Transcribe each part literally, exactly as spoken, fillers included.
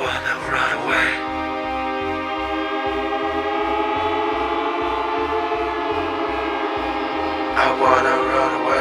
one that will run away.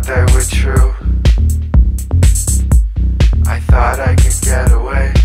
They were true. I thought I could get away.